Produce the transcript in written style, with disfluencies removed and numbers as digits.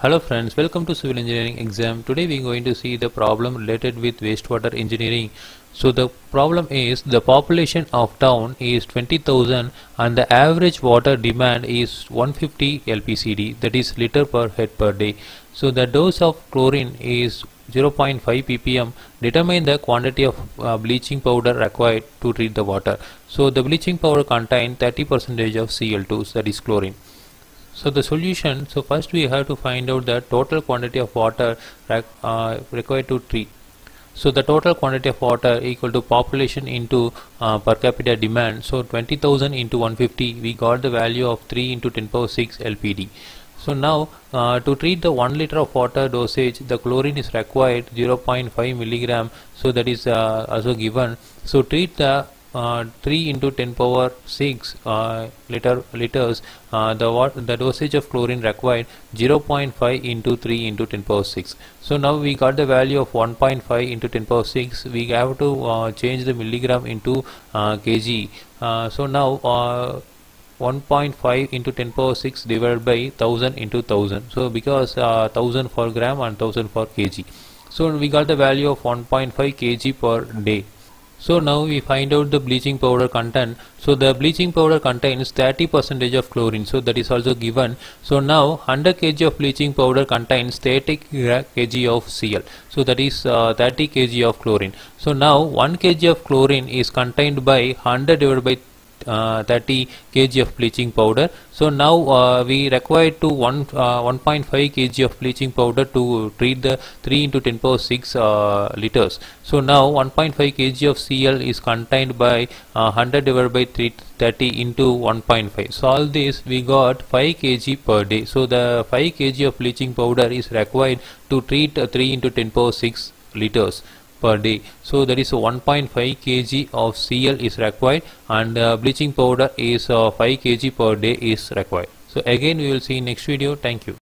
Hello friends, welcome to civil engineering exam. Today we are going to see the problem related with wastewater engineering. So the problem is the population of town is 20,000 and the average water demand is 150 LPCD, that is liter per head per day. So the dose of chlorine is 0.5 ppm. Determine the quantity of bleaching powder required to treat the water. So the bleaching powder contains 30% of Cl2, that is chlorine. So the solution, so first we have to find out the total quantity of water required to treat. So the total quantity of water equal to population into per capita demand. So 20,000 into 150, we got the value of 3 into 10 power 6 LPD. So now to treat the 1 liter of water dosage, the chlorine is required 0.5 milligram. So that is also given. So treat the 3 into 10 power 6 liters, the dosage of chlorine required 0.5 into 3 into 10 power 6. So now we got the value of 1.5 into 10 power 6. We have to change the milligram into kg. So now 1.5 into 10 power 6 divided by 1000 into 1000. So because 1000 for gram and 1000 for kg. So we got the value of 1.5 kg per day. So now we find out the bleaching powder content. So the bleaching powder contains 30% of chlorine. So that is also given. So now 100 kg of bleaching powder contains 30 kg of Cl. So that is 30 kg of chlorine. So now 1 kg of chlorine is contained by 100 divided by 30 kg of bleaching powder. So now we require to 1.5 kg of bleaching powder to treat the 3 into 10 power 6 liters. So now 1.5 kg of Cl is contained by 100 divided by 30 into 1.5. So all this we got 5 kg per day. So the 5 kg of bleaching powder is required to treat 3 into 10 power 6 liters per day. So that is 1.5 kg of Cl is required and bleaching powder is 5 kg per day is required. So again we will see in next video. Thank you.